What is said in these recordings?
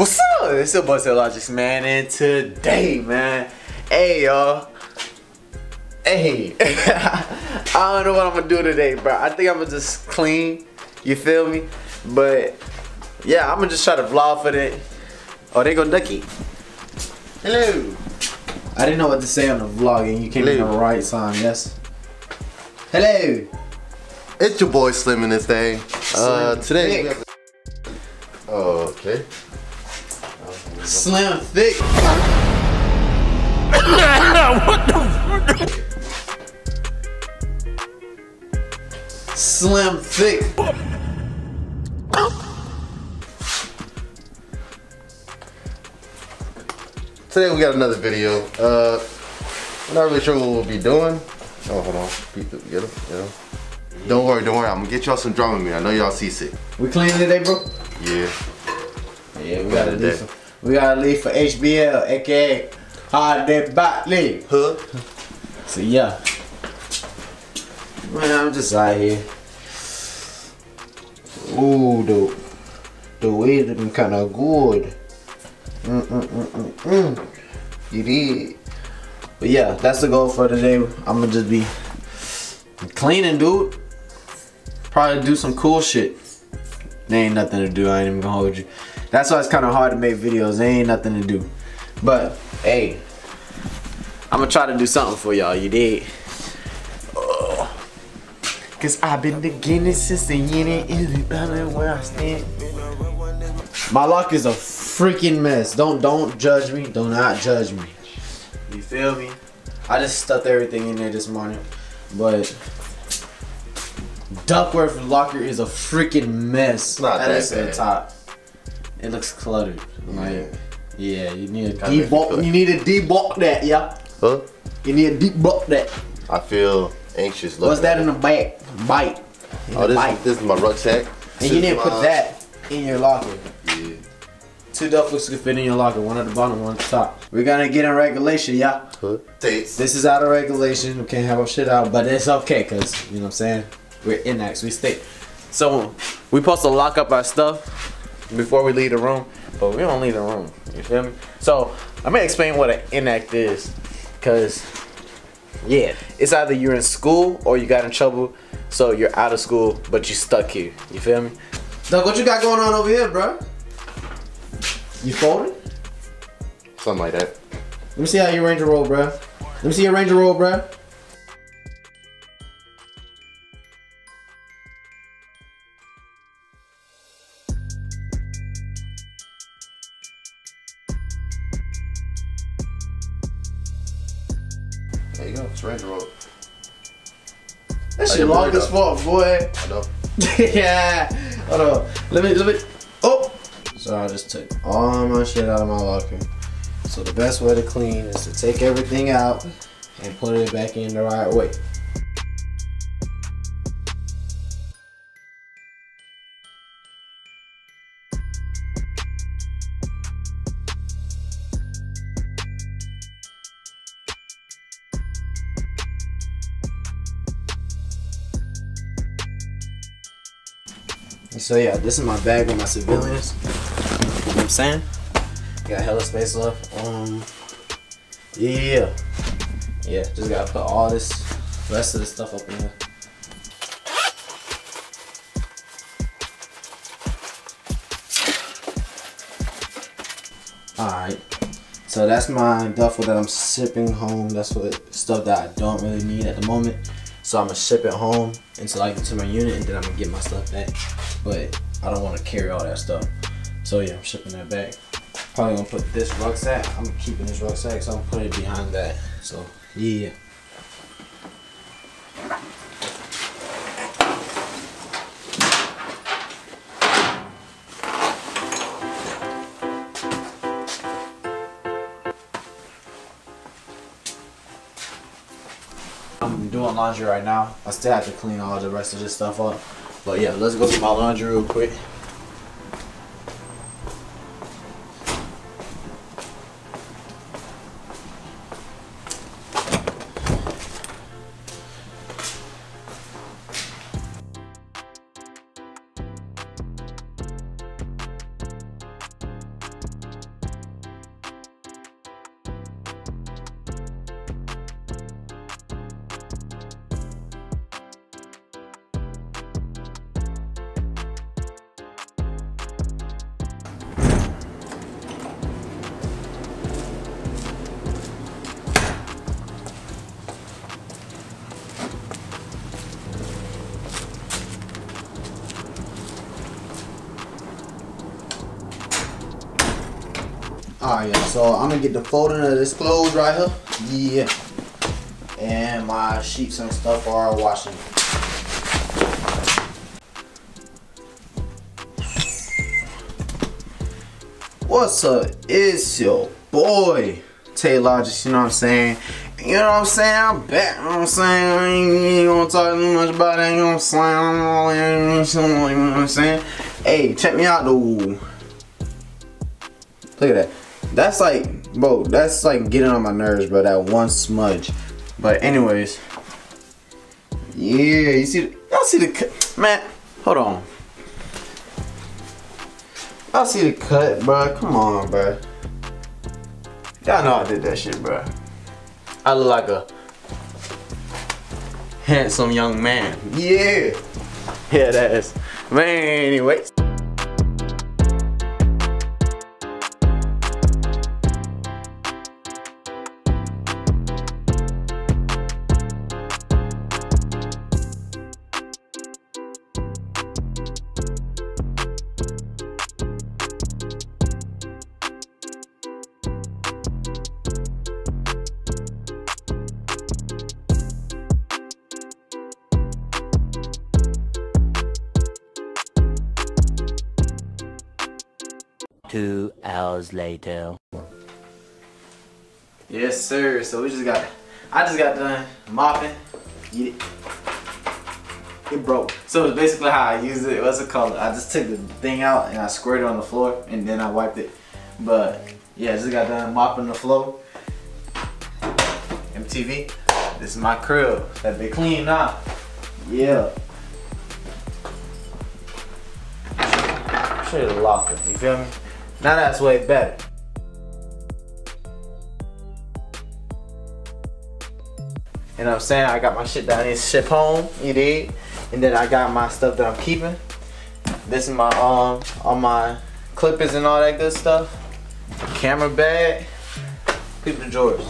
What's up? It's your boy Tae Logics, man, and today, man, hey y'all, hey, I don't know what I'm gonna do today, bro. I think I'm gonna just clean, you feel me? But yeah, I'm gonna just try to vlog for that. Oh, there go Ducky. Hello. I didn't know what to say on the vlog, and you came in the right sign. Yes. Hello. It's your boy Slim and this day. Today. Thick. Oh, okay. Slim Thick. What the fuck? Slim Thick. Today we got another video. I'm not really sure what we'll be doing. Oh, hold on. Get him. Get him. Don't worry, I'm gonna get y'all some drama meat. I know y'all seasick. We clean today, bro? Yeah. Yeah, we gotta leave for HBL, aka Hard Dip leave. Huh? So yeah. Man, I'm just out here. Ooh, dude. The weed been kinda good. You did. But yeah, that's the goal for today. I'ma just be cleaning, dude. Probably do some cool shit. There ain't nothing to do, I ain't even gonna hold you. That's why it's kinda hard to make videos, there ain't nothing to do. But, hey, I'ma try to do something for y'all, you dig? Oh. Cause I've been beginning since the year and where I stand. My lock is a freaking mess. Don't judge me, do not judge me. You feel me? I just stuffed everything in there this morning. But Duckworth locker is a freaking mess. Not that is the top. It looks cluttered. Yeah. Like, yeah, you need to debulk. You need to debulk that, yeah. Huh? You need to debulk that. I feel anxious. What's that in the back? Bite. Oh, this is my rucksack. And you need to put that in your locker. Yeah. Two Duckworths can fit in your locker. One at the bottom, one at the top. We're gonna get in regulation, yeah. Huh? This is out of regulation. We can't have our shit out, but it's okay, cause you know what I'm saying. We're inacts, we stay. So we supposed to lock up our stuff before we leave the room, but we don't leave the room. You feel me? So I'm gonna explain what an inact is, cause yeah, it's either you're in school or you got in trouble, so you're out of school but you stuck here. You feel me? Doug, what you got going on over here, bro? You folded? Something like that. Let me see how you Ranger roll, bro. Let me see your Ranger roll, bro. There you go, it's Ranger roll. That shit long as fuck, boy. I know. Yeah. Hold on. Let me. Oh. So I just took all my shit out of my locker. So the best way to clean is to take everything out and put it back in the right way. So yeah, this is my bag with my civilians. You know what I'm saying? Got hella space left. Yeah, just gotta put all this rest of the stuff up in here. Alright, so that's my duffel that I'm shipping home. That's what stuff that I don't really need at the moment. So I'm gonna ship it home until I get to my unit, and then I'm gonna get my stuff back. But I don't want to carry all that stuff. So yeah, I'm shipping that back. Probably gonna put this rucksack. I'm keeping this rucksack, so I'm gonna put it behind that. So yeah. I'm doing laundry right now. I still have to clean all the rest of this stuff up. But yeah, let's go to my laundry real quick. Alright, so I'm gonna get the folding of this clothes right here. Yeah. And my sheets and stuff are washing. What's up? It's your boy, Tae Logics, you know what I'm saying? You know what I'm saying? I'm back, you know what I'm saying? I ain't gonna talk too much about it, you know what I'm saying? You know what I'm saying? Hey, check me out though. Look at that. That's like, bro, that's like getting on my nerves, bro, that one smudge. But anyways, yeah, you see, y'all see the cut, man, hold on. Y'all see the cut, bro, come on, bro. Y'all know I did that shit, bro. I look like a handsome young man. Yeah. Yeah, that is. Man, anyways. Two hours later. Yes, sir. So I just got done mopping. Get it. It broke. So it's basically how I used it. What's it called? I just took the thing out and I squirted it on the floor and then I wiped it. But yeah, I just got done mopping the floor. MTV. This is my crib that they clean now. Yeah. Should have locked it. You feel me? Now that's way better. You know what I'm saying? I got my shit that I need to ship home, you dig? And then I got my stuff that I'm keeping. This is my, all my clippers and all that good stuff. Camera bag. Keep the drawers.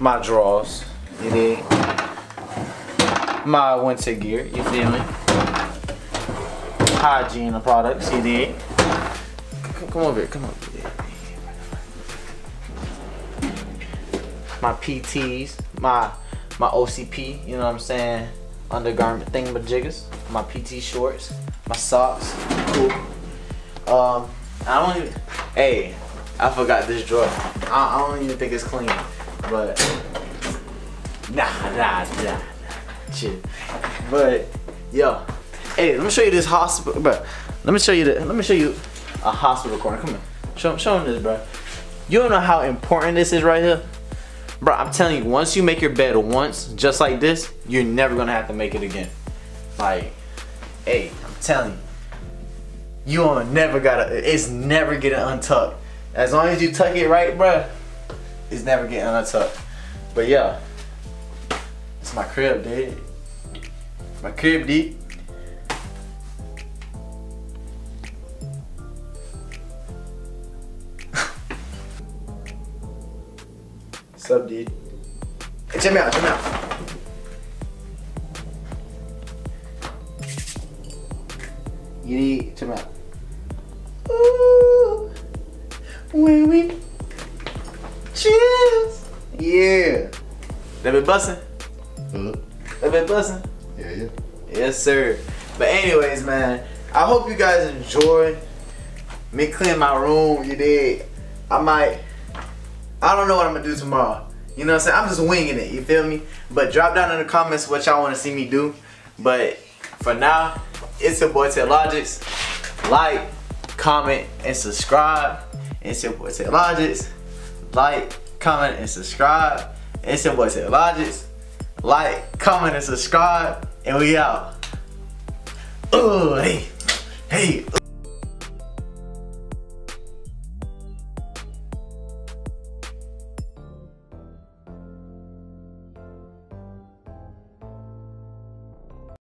My drawers, you dig? My winter gear, you feel me? Hygiene products, you dig? Come over here, come over here. My PTs, my OCP, you know what I'm saying? Undergarment thingamajiggers, my PT shorts, my socks, cool. I don't even, hey, I forgot this drawer. I don't even think it's clean, but nah, shit. But yo, hey, let me show you this hospital, bro. Let me show you a hospital corner. Come on, show them this, bro. You don't know how important this is right here, bro. I'm telling you, once you make your bed once, just like this, you're never gonna have to make it again. Like, hey, I'm telling you, you don't never gotta. It's never getting untucked. As long as you tuck it right, bro, it's never getting untucked. But yeah, it's my crib, dude. My crib, dude. What's up, dude? Hey, check me out. You need, check me out. Ooh, when we cheers. Yeah. They been bussin'? They been bussin'? Yeah. Yes, sir. But anyways, man, I hope you guys enjoy me cleaning my room, you dig? I don't know what I'm gonna do tomorrow. You know what I'm saying? I'm just winging it, you feel me? But drop down in the comments what y'all wanna see me do. But for now, it's your boy Tae Logics. Like, comment, and subscribe. It's your boy Tae Logics. Like, comment, and subscribe. It's your boy Tae Logics. Like, comment, and subscribe. And we out. Ooh, hey.